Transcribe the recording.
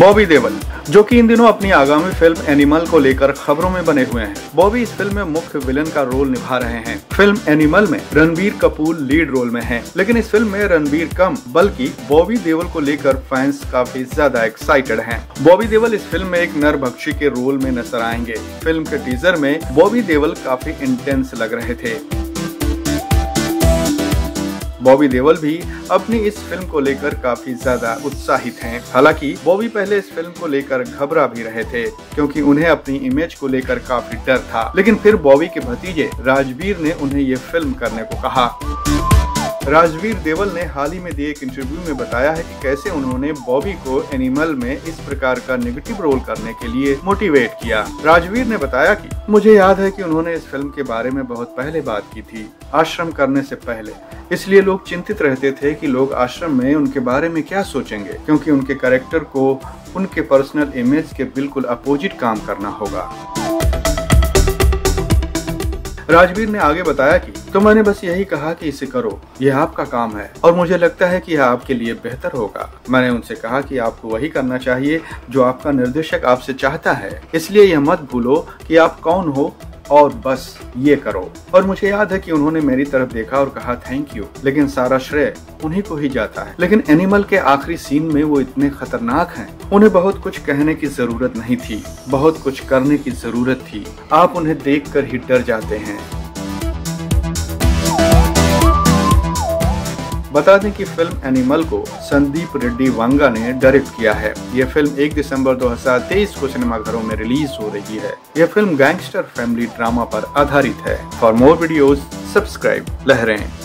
बॉबी देओल जो कि इन दिनों अपनी आगामी फिल्म एनिमल को लेकर खबरों में बने हुए हैं। बॉबी इस फिल्म में मुख्य विलन का रोल निभा रहे हैं। फिल्म एनिमल में रणबीर कपूर लीड रोल में हैं, लेकिन इस फिल्म में रणबीर कम बल्कि बॉबी देओल को लेकर फैंस काफी ज्यादा एक्साइटेड हैं। बॉबी देओल इस फिल्म में एक नरभक्षी के रोल में नजर आएंगे। फिल्म के टीजर में बॉबी देओल काफी इंटेंस लग रहे थे। बॉबी देओल भी अपनी इस फिल्म को लेकर काफी ज्यादा उत्साहित हैं। हालांकि बॉबी पहले इस फिल्म को लेकर घबरा भी रहे थे क्योंकि उन्हें अपनी इमेज को लेकर काफी डर था, लेकिन फिर बॉबी के भतीजे राजवीर ने उन्हें ये फिल्म करने को कहा। राजवीर देओल ने हाल ही में दिए एक इंटरव्यू में बताया है कि कैसे उन्होंने बॉबी को एनिमल में इस प्रकार का नेगेटिव रोल करने के लिए मोटिवेट किया। राजवीर ने बताया कि मुझे याद है कि उन्होंने इस फिल्म के बारे में बहुत पहले बात की थी, आश्रम करने से पहले, इसलिए लोग चिंतित रहते थे कि लोग आश्रम में उनके बारे में क्या सोचेंगे, क्योंकि उनके कैरेक्टर को उनके पर्सनल इमेज के बिल्कुल अपोजिट काम करना होगा। राजवीर ने आगे बताया कि तो मैंने बस यही कहा कि इसे करो, यह आपका काम है और मुझे लगता है कि यह आपके लिए बेहतर होगा। मैंने उनसे कहा कि आपको वही करना चाहिए जो आपका निर्देशक आपसे चाहता है, इसलिए यह मत भूलो कि आप कौन हो और बस ये करो। और मुझे याद है कि उन्होंने मेरी तरफ देखा और कहा थैंक यू, लेकिन सारा श्रेय उन्हीं को ही जाता है। लेकिन एनिमल के आखिरी सीन में वो इतने खतरनाक हैं, उन्हें बहुत कुछ कहने की जरूरत नहीं थी, बहुत कुछ करने की जरूरत थी। आप उन्हें देखकर ही डर जाते हैं। बता दें कि फिल्म एनिमल को संदीप रेड्डी वांगा ने डायरेक्ट किया है। यह फिल्म 1 दिसंबर 2023 को सिनेमाघरों में रिलीज हो रही है। यह फिल्म गैंगस्टर फैमिली ड्रामा पर आधारित है। फॉर मोर वीडियोस सब्सक्राइब लहरें।